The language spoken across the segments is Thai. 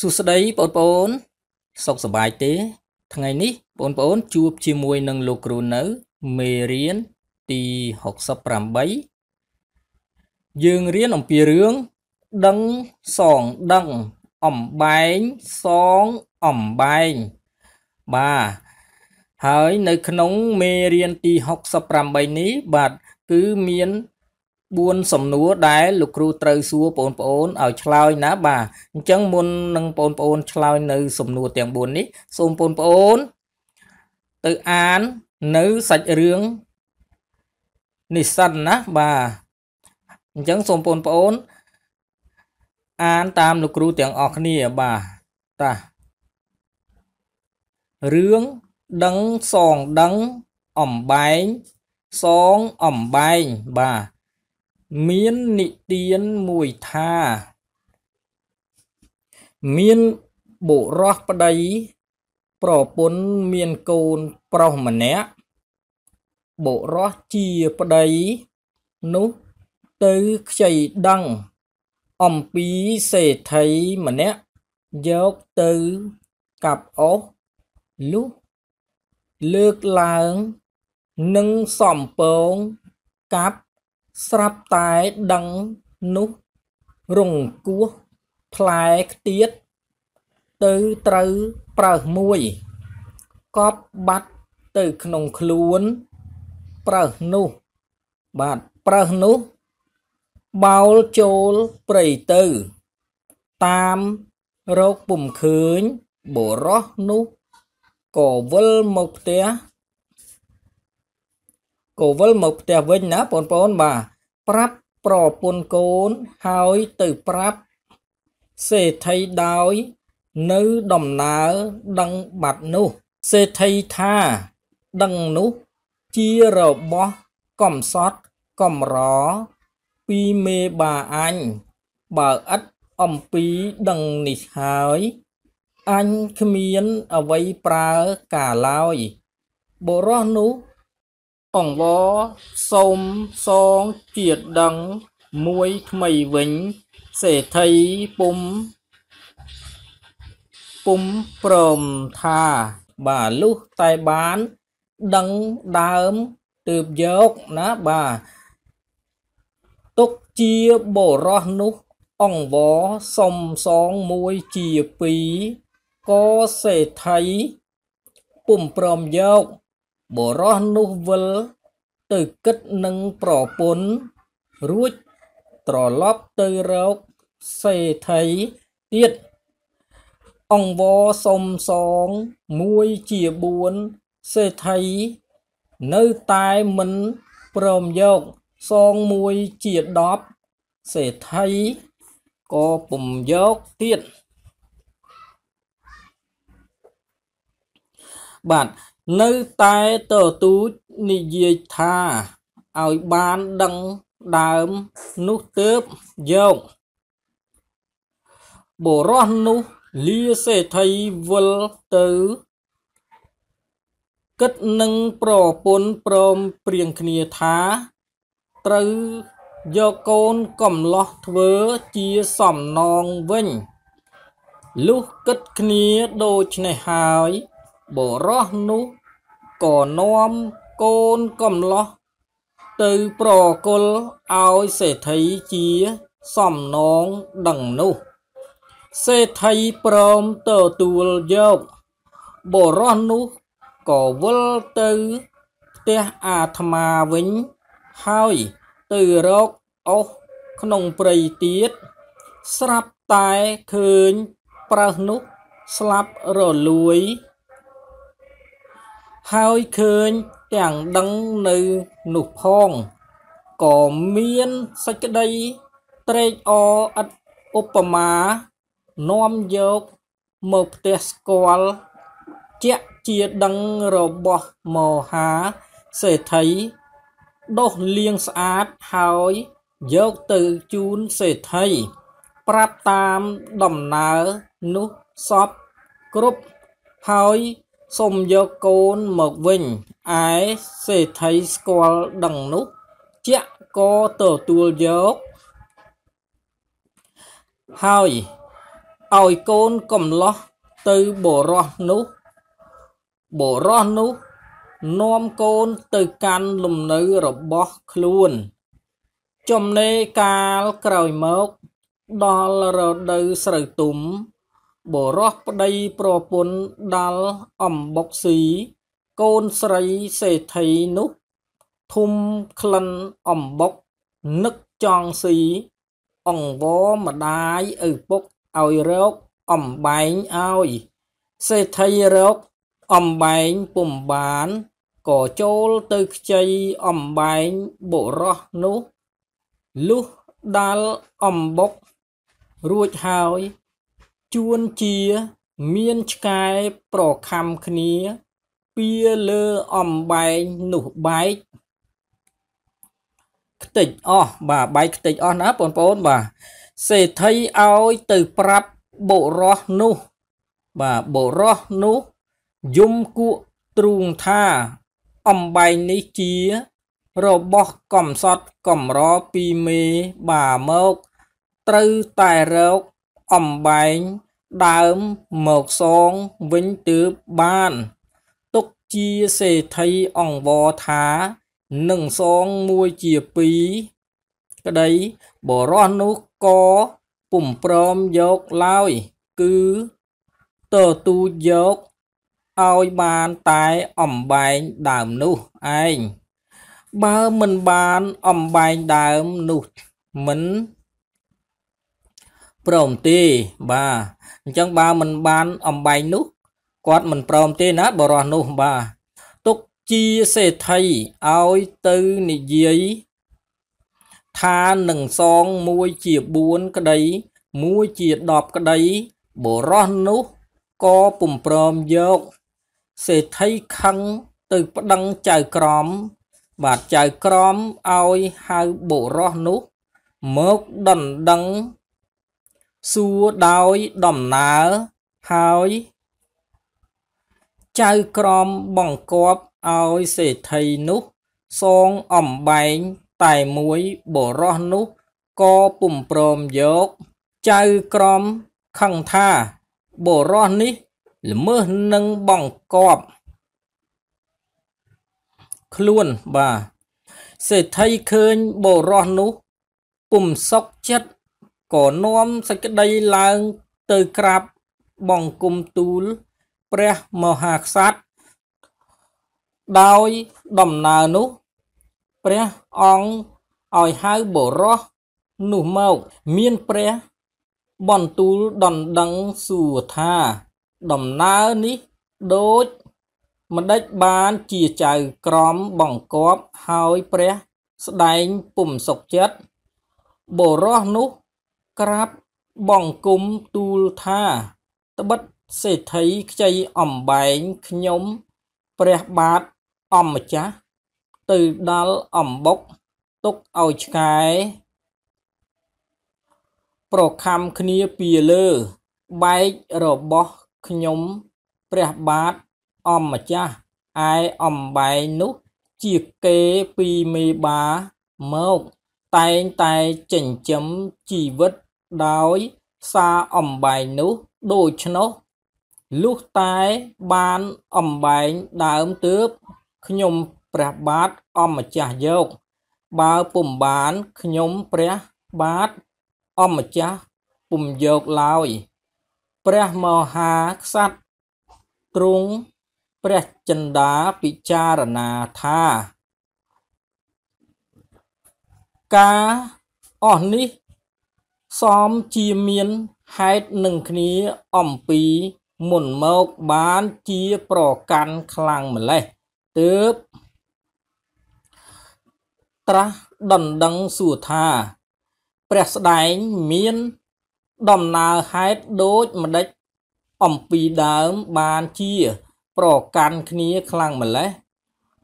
สุดท้ายปนปนสกสบายเต้ทั้งไงนี้ปนปนจูบชิมวยนังโลกรูนเมเรียนตีหกสับปรามใบยืนเรียนอมปีเรื่องดังสองดังอ่อมใบสองอ่อมใบบ่าหายในขนมเมเรียนตีหกสับปรามใบนี้บาดคือเมียนบุญสมนุษย์ได้ลูกครูเตยซัวปนปนเอาชลายนะบ่าจังมุนนังปนปนชลายในสมนุษย์เตียงบุญนี้สมปนปนเตยอ่านในสัจเรื่องนิสันนะบ่าจังสมปนปนอ่านตามลูกครูเตียงออกนี่บ่าตาเรื่องดังสองดังอ่อมใบสองอ่อมใบบ่าเมียนนิเตียนมวยทาเมียนบุรักปดัยปรปนเมียนโกนปรหมเนะบุรักจีปดัยนุเตยใจดังอมปีเสไทยมเนะยกเตยกับออกลุเลือกลางนึ่งสอมเปิงกับสรับตายดังนุรุงกัวพลายเตียดตือตรือเปล่ามวยกอบบัดตือขนมคล้วนเปล่านุบาดเปล่านุเบาโจลเปรย์ตือตามโรคปุ่มคืนบ่รอนุก่อวลมกเตะก่อวลมกเตะเว้นนะปนปนบ่าปรับปรอปนโกนหายตือปรับเสไทยดาวนื้อดมนาดังบัดนุเสไทยท่าดังนุจีระบอก่อมซอดก่อมรอปีเมบ่าอันบ่าอัดอมปีดังนิหายอันขมีนเอาไว้ปลากาลอยบรอนุอ่องวอสมสองเจียดดังมวยไม่เว้นเสไทยปุ่มปรมทาบ่าลูกไตบ้านดังดามตืบยกนะบ่าตกเจียบรอนุอ่องวอสมสองมวยเจียปีก็เสไทยปุ่มปรอมยกบ่รอนุเวลตือกิดนังปรอปนรู้ตรอลอบตือรกเสไทยเตียดอ่องวอสมสองมวยเจียบวนเสไทยเนื้อตายมันปรอมยกสองมวยเจียดอบเสไทยก็ปุ่มยกเตียดบาดในตายต่อตูนิเยธาเอาบานดังดามนุเติบยกบรอนุเลียเสไทยเวลตือกัดนังปรอปนปรอมเปลี่ยนคเนียธาตรือยกโกนก่อมล็อกเทวเจียสอมนองเว้นลูกกัดคเนียโดชในหายบรอนุก่อน้อมโกนก่อมล้อตือปรอกลเอาเสไทยเจียสอมน้องดังนุเสไทยปรอมเตอตูลยกบรอนุก่อวลตือเตะอาธมาวิญหายตือรกเอาขนมปรีเตียดสลับตายคืนปรานุสลับรอลุยหายคืนแต่งดังในหนุกพองก่อเมียนสักใดเตรออัดอุปมาน้อมยกมบเตสกอลเจ๊เจียดังรบมหาเสไทยดอกเลียงสะอาดหายยกตือจูนเสไทยปราบตามดมนานุสอบกรุบหายสมยกโกนหมกวิญไอเสไทยสกอลดังนุเจ๊ก็เติบตัวยกหาย ôi con cầm lót từ bộ rót nút nom con từ can lùm nữ rồi bó luôn trong này cá còi mốc đó là rồi đời sợi túm bộ rót đây pro pun đal ẩm bọc xí con sợi sẽ thấy nút thum khăn ẩm bọc nứt tròn xí ổng vó mà đái ở bốc ôi rớt ẩm bánh ôi sẽ thấy rớt ẩm bánh bùm bán có chôl tư chay ẩm bánh bộ rót nút lúc đal ẩm bọc ruột hỏi chuôn chia miên cái pro kham khía bia lơ ẩm bánh nụ bánh tịch o bà bánh tịch o nắp bốn bốn bà sẽ thấy ôi từ prap bộ rót nút bà bộ rót nút dung cụ trung tha ẩm bánh ní chia rồi bọc cầm sọt cầm ró pi mê bà mốc từ tài rốc ẩm bánh đám một song vĩnh tứ ban tục chia sẽ thấy ổng vò thá nâng song mua chia phí cái đấy bỏ ra nó có bùm prom dốc lai cứ tờ tu dốc ôi bàn tay ẩm bánh đám nụ anh ba mình bàn ẩm bánh đám nụ mình prom tê bà chẳng bà mình bán ẩm bánh nút quát mình prom tê nát bỏ ra nụ bà tục chia sẽ thấy ôi tư này giấy tha nâng son môi chia buôn cái đấy môi chia đọp cái đấy bỏ ra nút có bùm prom dốc sẽ thấy khăn từ đăng chài crom và chài crom ôi hai bộ ra nút mốc đần đăng xua đói đầm nở hỏi chai crom bằng cóp ôi sẽ thấy nút son ẩm bánh tài muối bổ ro nút có bùm prom dốc chai crom khăng tha bổ ro ní mơ nâng bằng cóp luôn bà sẽ thấy khơn bổ ro nút bùm sóc chất có nôm sẽ cái đây là từ crab bằng cùng túl pre màu hạt sát đôi đầm nà nú pre ong ỏi hai bộ ro nụ màu miên pre bọn túl đòn đắng sùa tha đầm nà ní đốt mà đếch bán chia chài crom bằng cóp hai pre đánh bùm sọc chết bộ ro nú crab bong cung tu tha ta bất sẽ thấy chay ẩm bánh nhóm preh bát ẩm chá từ đal ẩm bốc túc ôi cái pro kham khnia pìa lơ bạch rô bó nhóm preh bát ẩm chá ai ẩm bánh nút chiếc kế pì mê bá mốc tay tay chỉnh chấm chỉ vứt đói xa ẩm bánh nút đôi chân nốt lúc tay bán ẩm bánh đám tướp nhóm preh bát ẩm chá dốc ba bùm bán nhóm preh bát ẩm chá bùm dốc lòi preh màu hà sát trung preh chân đá bị chá rả nà tha cá ổn ní xóm chia miên hai nâng khí ẩm phí mùn mốc bán chia pro căn khlang mà lệ tớp tra đần đăng sủa tha preh đánh miên đầm nà hai đốt mà đếch ẩm phí đám bán chia pro căn khí khlang mà lệ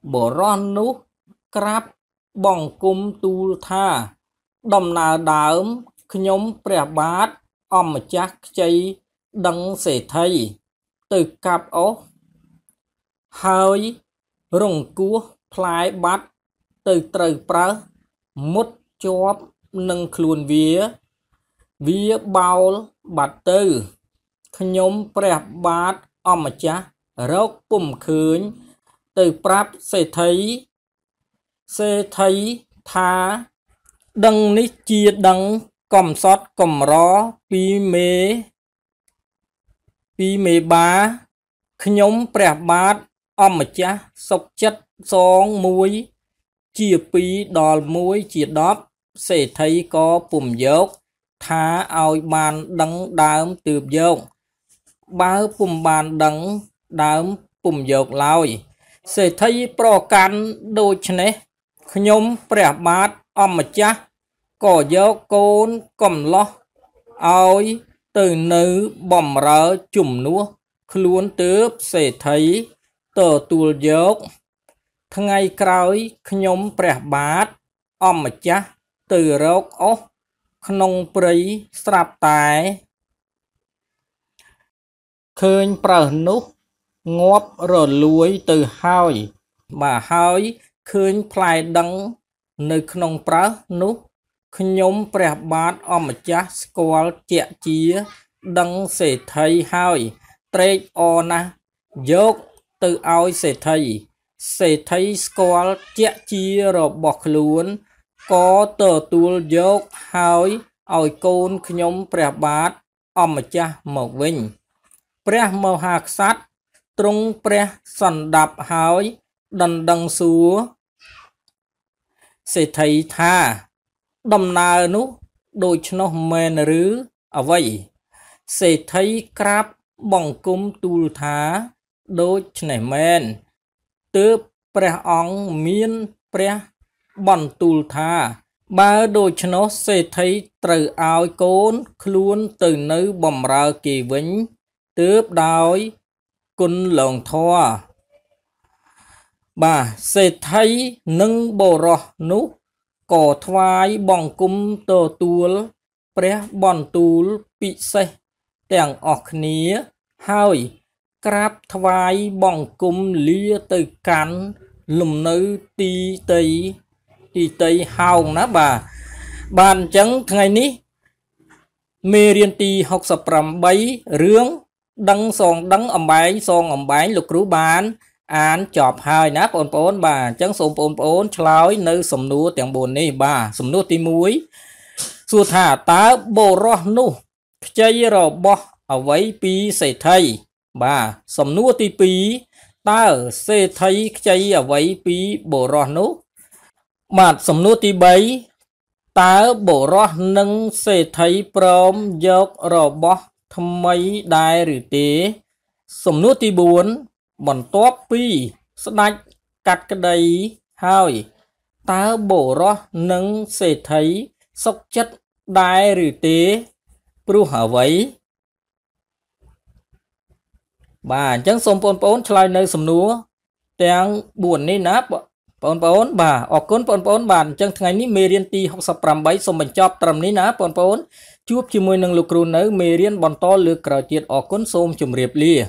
bỏ ron nú crab bong cung tu tha đầm nà đám nhóm preh bát ẩm chắc chay đăng sẽ thấy từ cặp ốc hơi rung cua phái bát từ từ pra mút chóp nâng khuôn vía vía bao bát tư ขยมเปรียบบาดอมจ้ะรกปุ่มขืนตึกปรับเสถีทาดังนิจีดังก่อมซอดก่อมร้อปีเมบาขยมเปรียบบาดอมจ้ะศกจัดสองมวยจีปีดอลมวยจีดอบเสถีก็ปุ่มยกท้าเอาบานดังดามตืบยกบ้าปุ่มบานดังดามปุ่มยกลอยเสถีโปรกันโดยชนะขยมเปรียบบาดอมจ้ะก็ยกโกนก่อมล้อเอาตื่นนึกบ่มร้อยจุ่มนัวคล้วนตืบเสถีตัวตัวยกทั้งไงกลายขยมเปรียบบาดอมจ้ะตื่นรกอขนมปรีสลับตายเคยเปรอะนุงบรอรวยตื่นหายบ่าหายเคยพลายดังในขนมเปรอะนุขยมเปรียบบาดอมจ้ะสกอลเจียเจียดังเสถีหายเตรออนะยกตื่นเอาเสถีสกอลเจียเจียรบกล้วนก็เติร์ตูลยกหายเอาโกนขยมเปรียบบาดอมจ้ะหมกวิ่งเปรียบมหาศัตร์ตรงเปรียบสันดับหายดังสัวเสถีท่าดำนานุโดยชนกเมนหรือเอาไว้เสถีครับบังกุมตูลท้าโดยชนกเมนเติบเปรียบองเมียนเปรียบบอนตูลท่าบาโดยชนกเสถีตื่นเอาโกนคล้วนตื่นนึกบ่มรากีวิ่งเติบดาวกุนหลงทอบาเสถีนึ่งโบรอนุก่อทวายบ่องกุมตัวตูลเปรียบบอนตูลปิเสแต่งออกนี้หายกราบทวายบ่องกุมเลียตื่นกันหลุมนึกตีหาวนะบานจังไงนี้เมเรียนตีหกสับปรำใบเรื่องดังสองอมใบลูกครูบานอ่านจอบหายนะปนบ่าจังสมปนชลอยในสมนูเตียงบนนี่บ่าสมนูตีมุ้ยสุธาตาโบรอนุใจรอบเอาไว้ปีเสถีบ่าสมนูตีปีตาเสถีใจเอาไว้ปีโบรอนุมาสมนุติใบตาโบรอนึงเสถีพร้อมยกรอบทำไมได้หรือเตสมนุติบุญบนตัวปีสนักกัดกระไดหายตาโบรอนึงเสถีสกจัดได้หรือเตปรูหาไว้บ่าจังสมปนชลายในสมนุแตงบุญนี่นะปอนบ่าออกก้นปอนบ่าจังไงนี้เมเรียนตีหกสับปรำใบสมบัติจอบตรำนี้นะปอนจูบชิมวยหนึ่งลูกครูเนื้อเมเรียนบอลโตเลือกกระเจียดออกก้นโซมจุ่มเรียบเรีย